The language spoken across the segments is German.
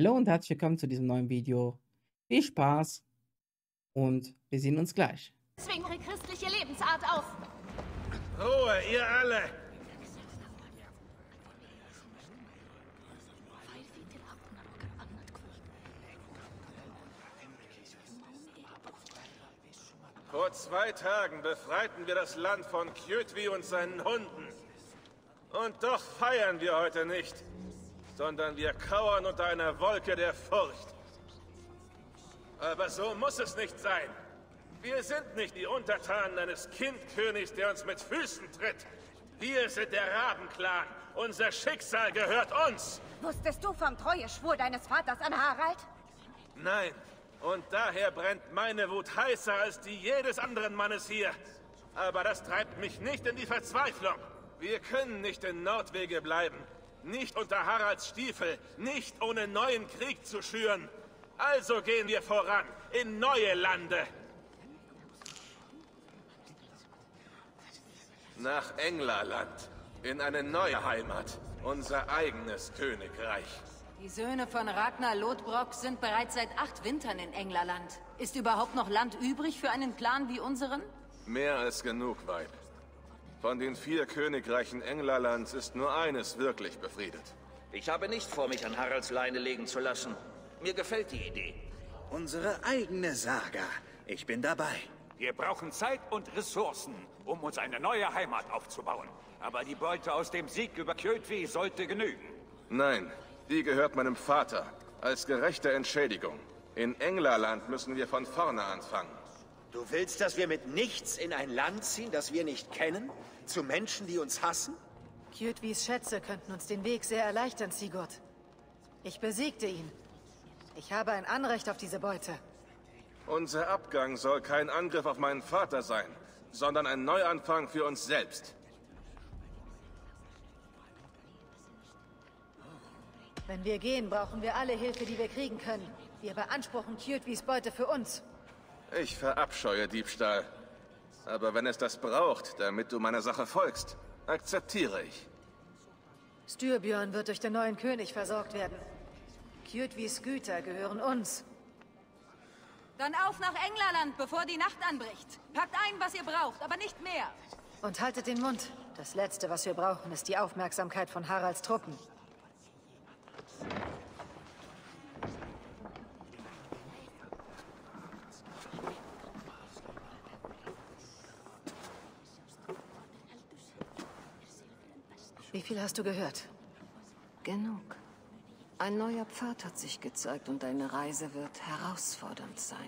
Hallo und herzlich willkommen zu diesem neuen Video. Viel Spaß und wir sehen uns gleich. Deswegen ihre christliche Lebensart auf. Ruhe, ihr alle! Vor 2 Tagen befreiten wir das Land von Kjötvi und seinen Hunden. Und doch feiern wir heute nicht, sondern wir kauern unter einer Wolke der Furcht. Aber so muss es nicht sein. Wir sind nicht die Untertanen eines Kindkönigs, der uns mit Füßen tritt. Wir sind der Rabenclan. Unser Schicksal gehört uns. Wusstest du vom Treueschwur deines Vaters an Harald? Nein. Und daher brennt meine Wut heißer als die jedes anderen Mannes hier. Aber das treibt mich nicht in die Verzweiflung. Wir können nicht in Nordwege bleiben. Nicht unter Haralds Stiefel. Nicht ohne neuen Krieg zu schüren. Also gehen wir voran. In neue Lande. Nach Englerland. In eine neue Heimat. Unser eigenes Königreich. Die Söhne von Ragnar Lodbrock sind bereits seit 8 Wintern in Englerland. Ist überhaupt noch Land übrig für einen Clan wie unseren? Mehr als genug, Weib. Von den 4 Königreichen Englerlands ist nur eines wirklich befriedet. Ich habe nicht vor, mich an Haralds Leine legen zu lassen. Mir gefällt die Idee. Unsere eigene Saga. Ich bin dabei. Wir brauchen Zeit und Ressourcen, um uns eine neue Heimat aufzubauen. Aber die Beute aus dem Sieg über Kjötvi sollte genügen. Nein. Die gehört meinem Vater, als gerechte Entschädigung. In Englerland müssen wir von vorne anfangen. Du willst, dass wir mit nichts in ein Land ziehen, das wir nicht kennen? Zu Menschen, die uns hassen? Kjötvis Schätze könnten uns den Weg sehr erleichtern, Sigurd. Ich besiegte ihn. Ich habe ein Anrecht auf diese Beute. Unser Abgang soll kein Angriff auf meinen Vater sein, sondern ein Neuanfang für uns selbst. Wenn wir gehen, brauchen wir alle Hilfe, die wir kriegen können. Wir beanspruchen Kjötvis Beute für uns. Ich verabscheue Diebstahl. Aber wenn es das braucht, damit du meiner Sache folgst, akzeptiere ich. Styrbjörn wird durch den neuen König versorgt werden. Kjötvis Güter gehören uns. Dann auf nach Englerland, bevor die Nacht anbricht. Packt ein, was ihr braucht, aber nicht mehr. Und haltet den Mund. Das Letzte, was wir brauchen, ist die Aufmerksamkeit von Haralds Truppen. Wie viel hast du gehört? Genug. Ein neuer Pfad hat sich gezeigt und deine Reise wird herausfordernd sein.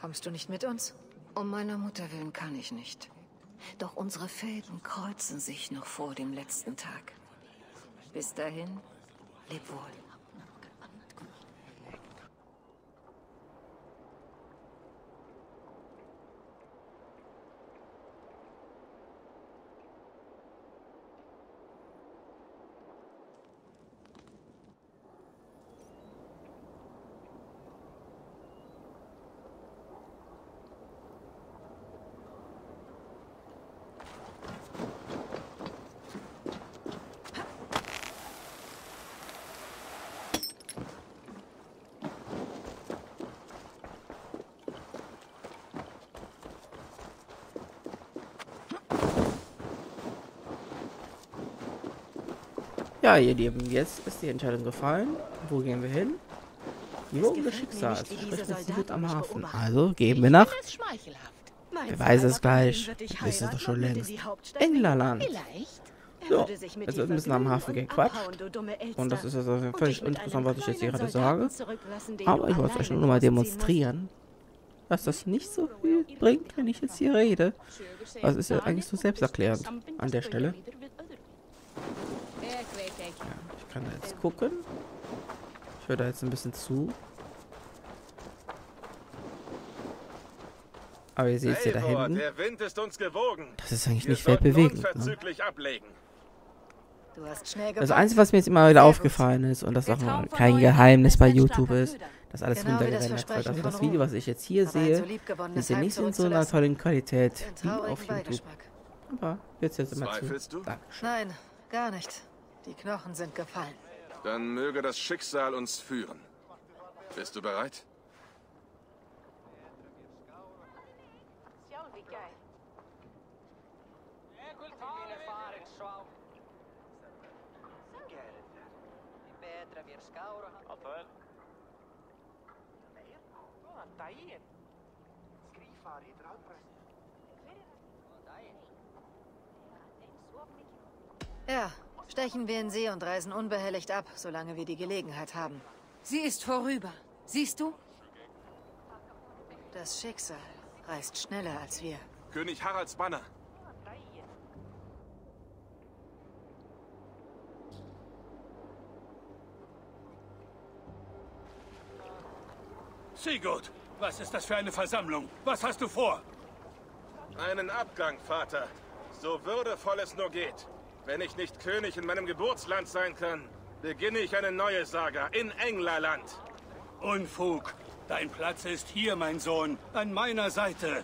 Kommst du nicht mit uns? Um meiner Mutter willen kann ich nicht. Doch unsere Fäden kreuzen sich noch vor dem letzten Tag. Bis dahin, leb wohl. Ja, ihr Lieben, jetzt ist die Entscheidung gefallen. Wo gehen wir hin? Jürgen des Schicksals. Gut am Hafen. Also gehen wir nach. Wer weiß es gleich. Wissen doch schon längst. Englerland. So, es wird ein bisschen am Hafen gequatscht. Und das ist also völlig interessant, was ich jetzt hier gerade sage. Aber ich wollte euch nur mal demonstrieren, dass das nicht so viel bringt, wenn ich jetzt hier rede. Das ist ja eigentlich so selbsterklärend an der Stelle. Ich kann da jetzt gucken. Ich höre da jetzt ein bisschen zu. Aber ihr seht es ja da hinten. Der Wind ist uns gewogen. Das ist eigentlich nicht weltbewegend. Ne? Das Einzige, was mir jetzt immer wieder aufgefallen ist, und das auch kein Geheimnis bei YouTube ist, dass alles runtergerendert wird. Also das Video, was ich jetzt hier sehe, ist ja nicht in so einer tollen Qualität wie auf YouTube. Aber jetzt immer zu. Dankeschön. Nein, gar nicht. Die Knochen sind gefallen. Dann möge das Schicksal uns führen. Bist du bereit? Ja, stechen wir in See und reisen unbehelligt ab, solange wir die Gelegenheit haben. Sie ist vorüber. Siehst du? Das Schicksal reist schneller als wir. König Haralds Banner. Sigurd, was ist das für eine Versammlung? Was hast du vor? Einen Abgang, Vater. So würdevoll es nur geht. Wenn ich nicht König in meinem Geburtsland sein kann, beginne ich eine neue Saga in Englerland. Unfug. Dein Platz ist hier, mein Sohn, an meiner Seite.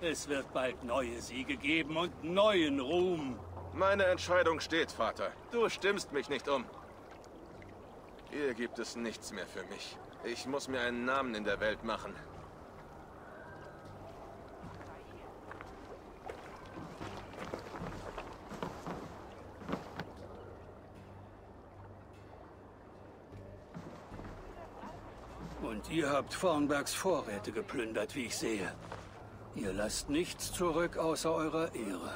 Es wird bald neue Siege geben und neuen Ruhm. Meine Entscheidung steht, Vater. Du stimmst mich nicht um. Hier gibt es nichts mehr für mich. Ich muss mir einen Namen in der Welt machen. Und ihr habt Vornbergs Vorräte geplündert, wie ich sehe. Ihr lasst nichts zurück außer eurer Ehre.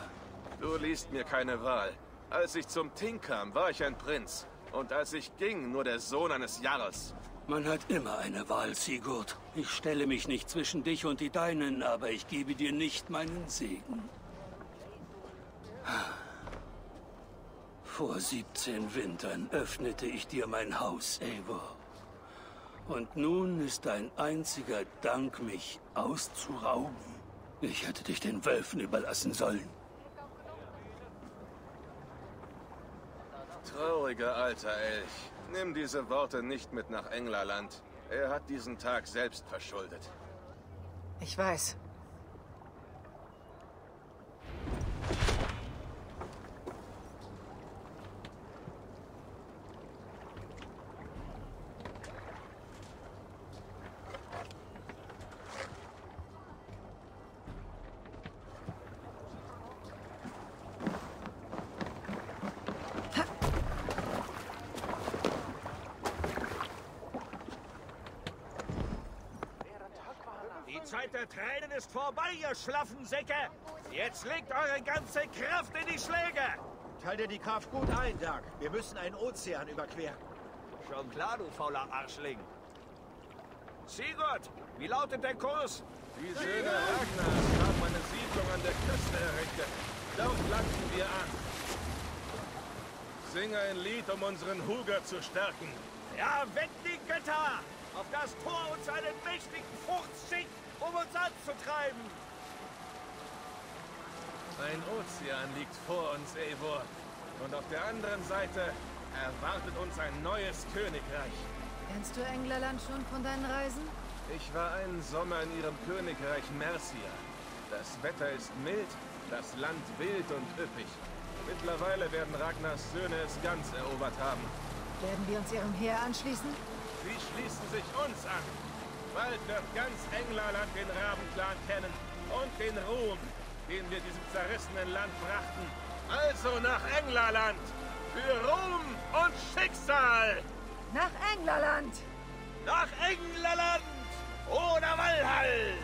Du liest mir keine Wahl. Als ich zum Ting kam, war ich ein Prinz. Und als ich ging, nur der Sohn eines Jarls. Man hat immer eine Wahl, Sigurd. Ich stelle mich nicht zwischen dich und die Deinen, aber ich gebe dir nicht meinen Segen. Vor 17 Wintern öffnete ich dir mein Haus, Eivor. Und nun ist dein einziger Dank, mich auszurauben. Ich hätte dich den Wölfen überlassen sollen. Trauriger alter Elch. Nimm diese Worte nicht mit nach Englerland. Er hat diesen Tag selbst verschuldet. Ich weiß. Tränen ist vorbei, ihr schlaffen Säcke! Jetzt legt eure ganze Kraft in die Schläge! Teilt ihr die Kraft gut ein, Dag. Wir müssen einen Ozean überqueren. Schon klar, du fauler Arschling. Sigurd, wie lautet der Kurs? Die Söhne Ragnars haben eine Siedlung an der Küste errichtet. Dort landen wir an. Singe ein Lied, um unseren Huger zu stärken. Ja, weckt die Götter! Auf das Tor uns einen mächtigen Furz schickt! Um uns anzutreiben! Ein Ozean liegt vor uns, Eivor. Und auf der anderen Seite erwartet uns ein neues Königreich. Kennst du Englerland schon von deinen Reisen? Ich war einen Sommer in ihrem Königreich Mercia. Das Wetter ist mild, das Land wild und üppig. Mittlerweile werden Ragnars Söhne es ganz erobert haben. Werden wir uns ihrem Heer anschließen? Sie schließen sich uns an! Bald wird ganz Englerland den Rabenclan kennen und den Ruhm, den wir diesem zerrissenen Land brachten. Also nach Englerland! Für Ruhm und Schicksal! Nach Englerland! Nach Englerland! Oder Walhall!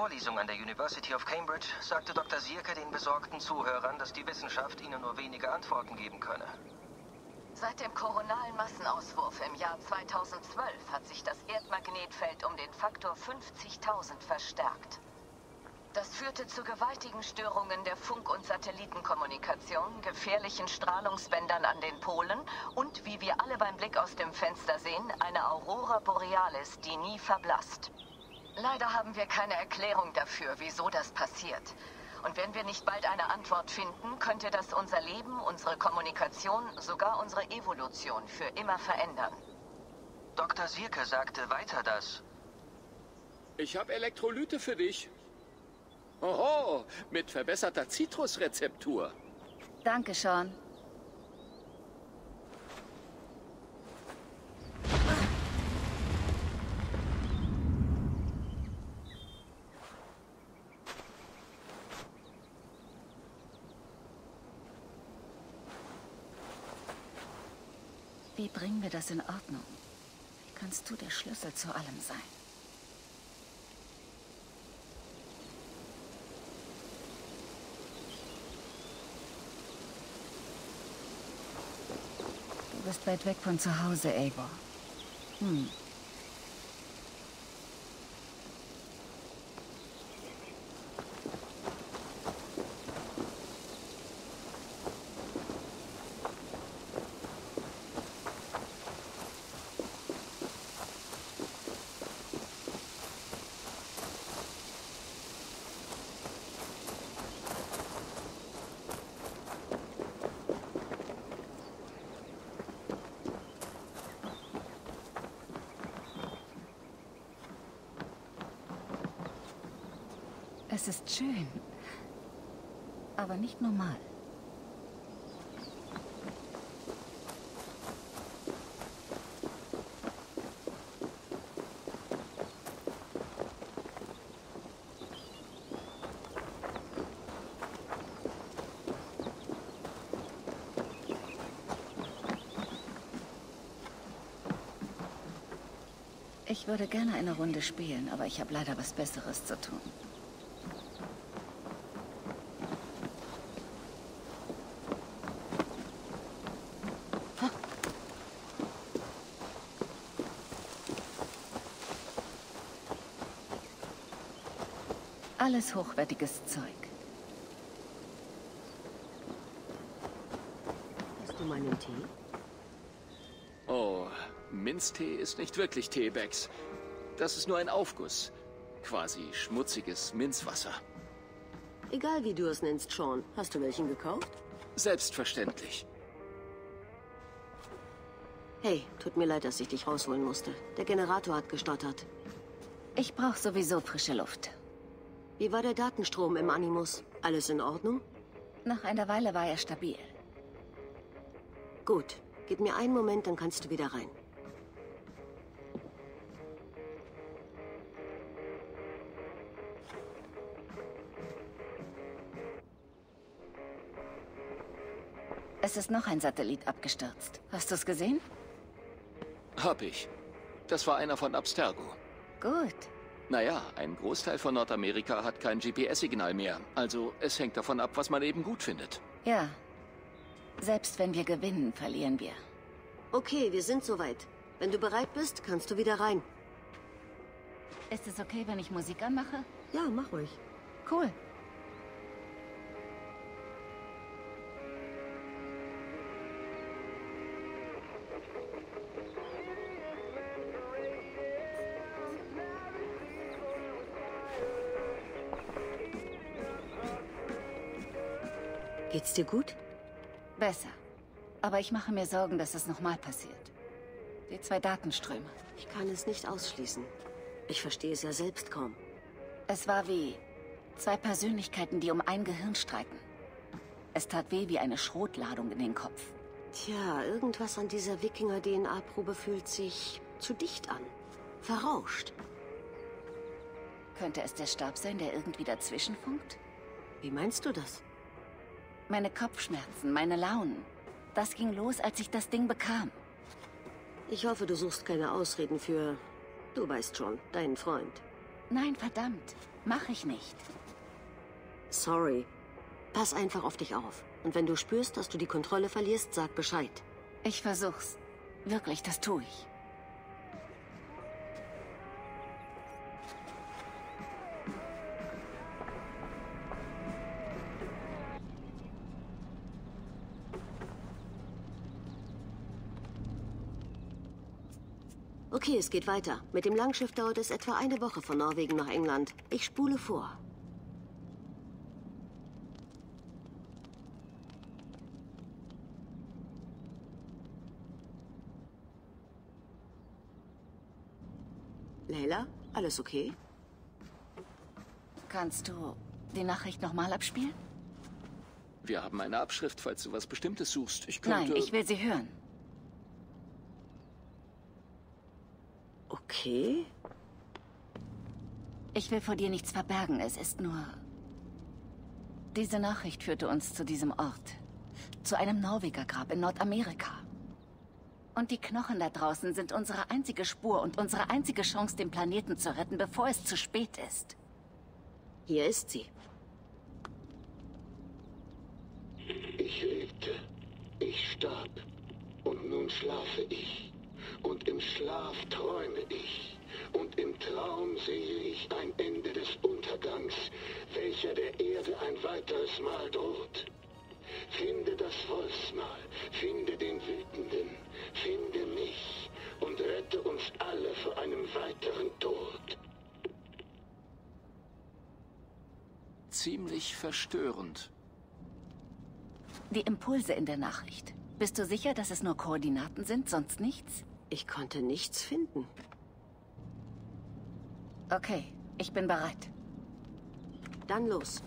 Vorlesung an der University of Cambridge sagte Dr. Sierke den besorgten Zuhörern, dass die Wissenschaft ihnen nur wenige Antworten geben könne. Seit dem koronalen Massenauswurf im Jahr 2012 hat sich das Erdmagnetfeld um den Faktor 50.000 verstärkt. Das führte zu gewaltigen Störungen der Funk- und Satellitenkommunikation, gefährlichen Strahlungsbändern an den Polen und, wie wir alle beim Blick aus dem Fenster sehen, einer Aurora Borealis, die nie verblasst. Leider haben wir keine Erklärung dafür, wieso das passiert. Und wenn wir nicht bald eine Antwort finden, könnte das unser Leben, unsere Kommunikation, sogar unsere Evolution für immer verändern. Dr. Sierke sagte weiter, dass... Ich habe Elektrolyte für dich. Oho, mit verbesserter Zitrusrezeptur. Danke, Sean. Wie bringen wir das in Ordnung? Wie kannst du der Schlüssel zu allem sein? Du bist weit weg von zu Hause, Eivor. Es ist schön, aber nicht normal. Ich würde gerne eine Runde spielen, aber ich habe leider was Besseres zu tun. Alles hochwertiges Zeug. Hast du meinen Tee? Oh, Minztee ist nicht wirklich Tee, Bex. Das ist nur ein Aufguss. Quasi schmutziges Minzwasser. Egal wie du es nennst, Sean. Hast du welchen gekauft? Selbstverständlich. Hey, tut mir leid, dass ich dich rausholen musste. Der Generator hat gestottert. Ich brauche sowieso frische Luft. Wie war der Datenstrom im Animus? Alles in Ordnung? Nach einer Weile war er stabil. Gut. Gib mir einen Moment, dann kannst du wieder rein. Es ist noch ein Satellit abgestürzt. Hast du es gesehen? Hab ich. Das war einer von Abstergo. Gut. Naja, ein Großteil von Nordamerika hat kein GPS-Signal mehr. Also es hängt davon ab, was man eben gut findet. Ja. Selbst wenn wir gewinnen, verlieren wir. Okay, wir sind soweit. Wenn du bereit bist, kannst du wieder rein. Ist es okay, wenn ich Musik anmache? Ja, mach ruhig. Cool. Geht's dir gut? Besser. Aber ich mache mir Sorgen, dass es nochmal passiert. Die zwei Datenströme. Ich kann es nicht ausschließen. Ich verstehe es ja selbst kaum. Es war wie zwei Persönlichkeiten, die um ein Gehirn streiten. Es tat weh wie eine Schrotladung in den Kopf. Tja, irgendwas an dieser Wikinger-DNA-Probe fühlt sich zu dicht an. Verrauscht. Könnte es der Stab sein, der irgendwie dazwischen funkt? Wie meinst du das? Meine Kopfschmerzen, meine Launen. Das ging los, als ich das Ding bekam. Ich hoffe, du suchst keine Ausreden für... Du weißt schon, deinen Freund. Nein, verdammt. Mach ich nicht. Sorry. Pass einfach auf dich auf. Und wenn du spürst, dass du die Kontrolle verlierst, sag Bescheid. Ich versuch's. Wirklich, das tue ich. Okay, es geht weiter. Mit dem Langschiff dauert es etwa eine Woche von Norwegen nach England. Ich spule vor. Layla, alles okay? Kannst du die Nachricht nochmal abspielen? Wir haben eine Abschrift, falls du was Bestimmtes suchst. Ich könnte... Nein, ich will sie hören. Okay. Ich will vor dir nichts verbergen, es ist nur... Diese Nachricht führte uns zu diesem Ort. Zu einem Norwegergrab in Nordamerika. Und die Knochen da draußen sind unsere einzige Spur und unsere einzige Chance, den Planeten zu retten, bevor es zu spät ist. Hier ist sie. Ich lebte, ich starb und nun schlafe ich. Und im Schlaf träume ich und im Traum sehe ich ein Ende des Untergangs, welcher der Erde ein weiteres Mal droht. Finde das Wolfsmal, finde den Wütenden, finde mich und rette uns alle vor einem weiteren Tod. Ziemlich verstörend. Die Impulse in der Nachricht. Bist du sicher, dass es nur Koordinaten sind, sonst nichts? Ich konnte nichts finden. Okay, ich bin bereit. Dann los.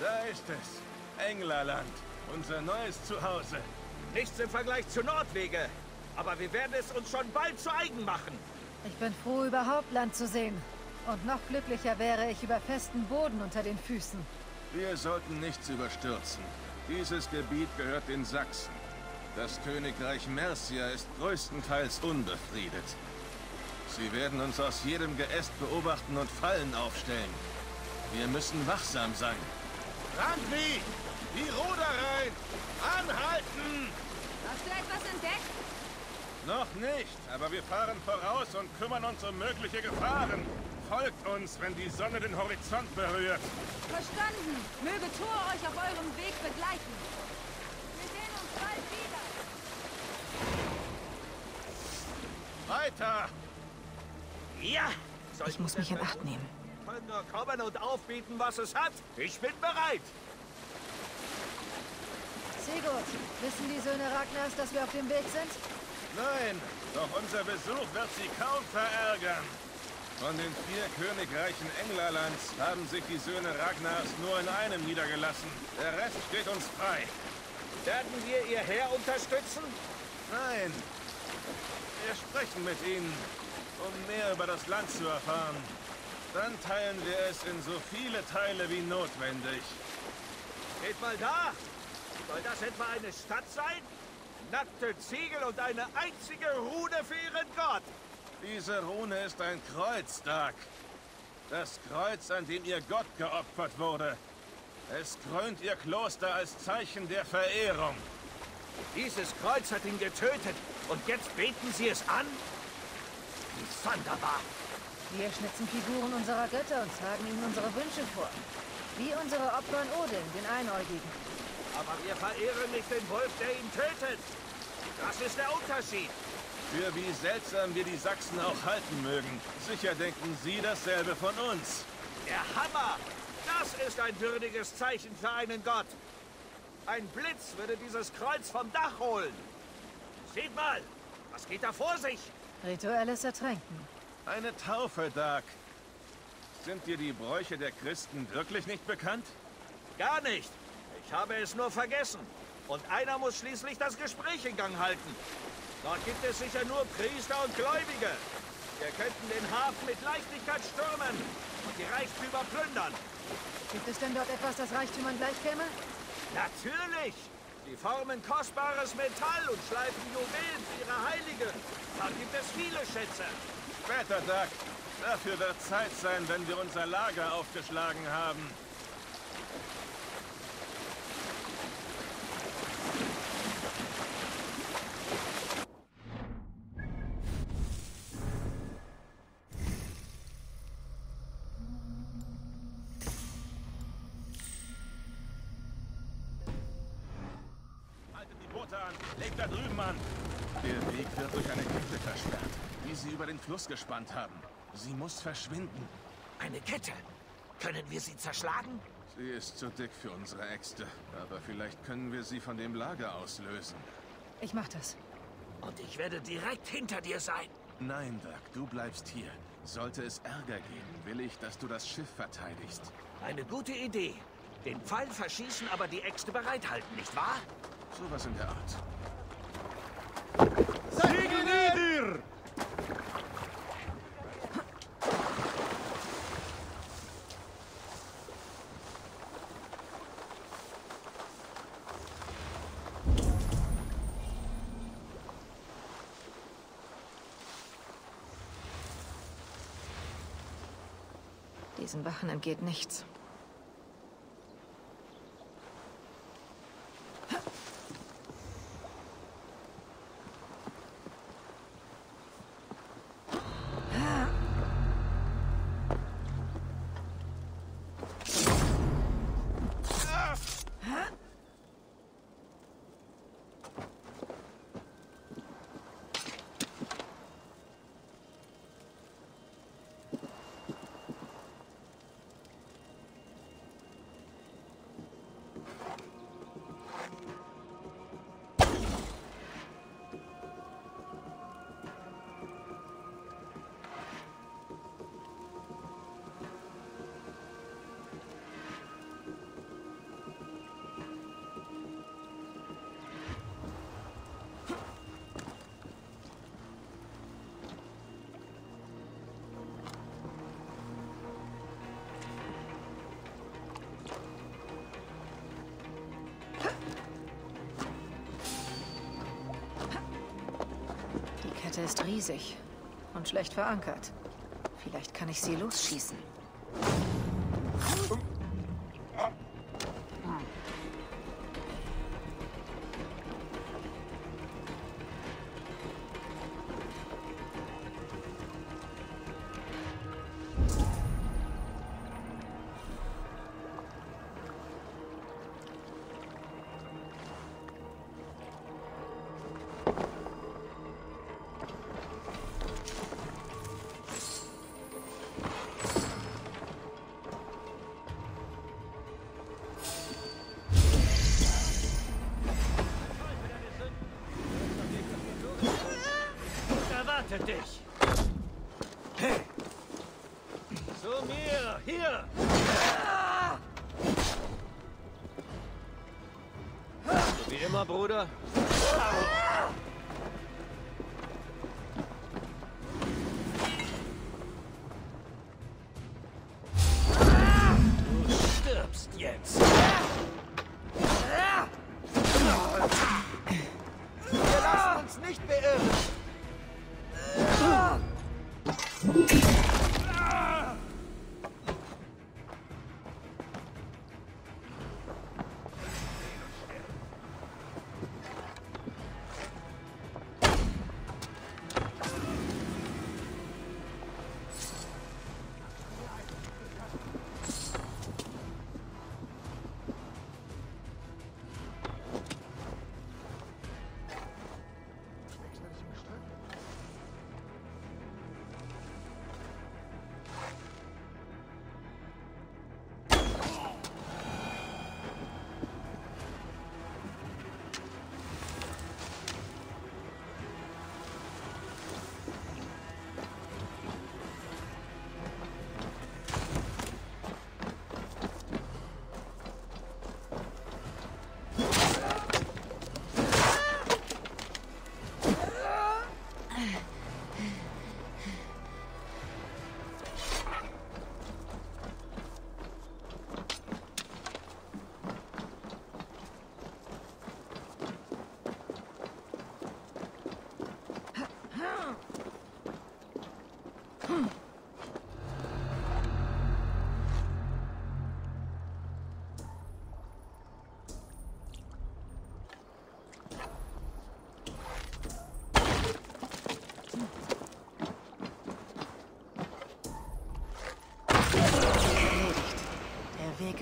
Da ist es. Englerland. Unser neues Zuhause. Nichts im Vergleich zu Nordwegen. Aber wir werden es uns schon bald zu eigen machen. Ich bin froh, überhaupt Land zu sehen. Und noch glücklicher wäre ich über festen Boden unter den Füßen. Wir sollten nichts überstürzen. Dieses Gebiet gehört den Sachsen. Das Königreich Mercia ist größtenteils unbefriedet. Sie werden uns aus jedem Geäst beobachten und Fallen aufstellen. Wir müssen wachsam sein. Randvi! Die Ruder rein! Anhalten! Hast du etwas entdeckt? Noch nicht, aber wir fahren voraus und kümmern uns um mögliche Gefahren. Folgt uns, wenn die Sonne den Horizont berührt. Verstanden! Möge Thor euch auf eurem Weg begleiten. Wir sehen uns bald wieder. Weiter! Ja! Ich muss mich in Acht nehmen. Nur kommen und aufbieten, was es hat. Ich bin bereit. Sigurd, wissen die Söhne Ragnars, dass wir auf dem Weg sind? Nein, doch unser Besuch wird sie kaum verärgern. Von den 4 Königreichen Englerlands haben sich die Söhne Ragnars nur in einem niedergelassen. Der Rest steht uns frei. Werden wir ihr Heer unterstützen? Nein. Wir sprechen mit ihnen, um mehr über das Land zu erfahren. Dann teilen wir es in so viele Teile wie notwendig. Geht mal da! Soll das etwa eine Stadt sein? Nackte Ziegel und eine einzige Rune für ihren Gott! Diese Rune ist ein Kreuz, Dag. Das Kreuz, an dem ihr Gott geopfert wurde. Es krönt ihr Kloster als Zeichen der Verehrung. Dieses Kreuz hat ihn getötet und jetzt beten sie es an? Wie sonderbar! Wir schnitzen Figuren unserer Götter und tragen ihnen unsere Wünsche vor. Wie unsere Opfer an Odin, den Einäugigen. Aber wir verehren nicht den Wolf, der ihn tötet. Das ist der Unterschied. Für wie seltsam wir die Sachsen auch halten mögen. Sicher denken sie dasselbe von uns. Der Hammer! Das ist ein würdiges Zeichen für einen Gott. Ein Blitz würde dieses Kreuz vom Dach holen. Seht mal, was geht da vor sich? Rituelles Ertränken. Eine Taufe, Dag. Sind dir die Bräuche der Christen wirklich nicht bekannt? Gar nicht. Ich habe es nur vergessen. Und einer muss schließlich das Gespräch in Gang halten. Dort gibt es sicher nur Priester und Gläubige. Wir könnten den Hafen mit Leichtigkeit stürmen und die Reichtümer plündern. Gibt es denn dort etwas, das Reichtümern gleichkäme? Natürlich! Sie formen kostbares Metall und schleifen Juwelen für ihre Heiligen. Da gibt es viele Schätze. Später, Dag. Dafür wird Zeit sein, wenn wir unser Lager aufgeschlagen haben. Haltet die Boote an! Legt da drüben an! Der Weg wird durch eine Kette versperrt, die sie über den Fluss gespannt haben. Sie muss verschwinden. Eine Kette? Können wir sie zerschlagen? Sie ist zu dick für unsere Äxte. Aber vielleicht können wir sie von dem Lager auslösen. Ich mach das. Und ich werde direkt hinter dir sein. Nein, Dag, du bleibst hier. Sollte es Ärger geben, will ich, dass du das Schiff verteidigst. Eine gute Idee. Den Pfeil verschießen, aber die Äxte bereithalten, nicht wahr? Sowas in der Art. Segel nieder! Diesen Wachen entgeht nichts. Die Kette ist riesig und schlecht verankert. Vielleicht kann ich sie losschießen. Dich. Hey. Zu mir, hier! Wie immer immer, Bruder. Du stirbst jetzt. Wir lassen uns nicht beirren.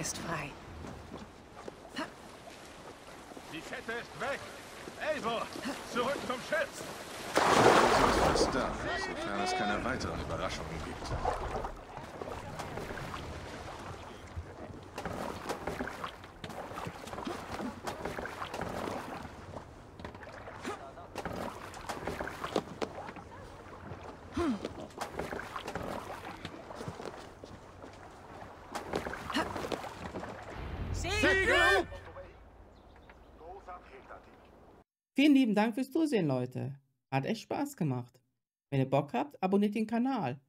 Ist frei. Die Kette ist weg. Eivor, zurück zum Schiff. Das ist da, sofern es keine weiteren Überraschungen gibt. Vielen lieben Dank fürs Zusehen, Leute. Hat echt Spaß gemacht. Wenn ihr Bock habt, abonniert den Kanal.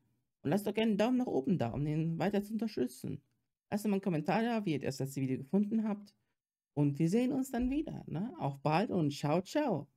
Und lasst doch gerne einen Daumen nach oben da, um den weiter zu unterstützen. Lasst mal einen Kommentar da, wie ihr das letzte Video gefunden habt. Und wir sehen uns dann wieder. Ne? Auf bald und ciao, ciao.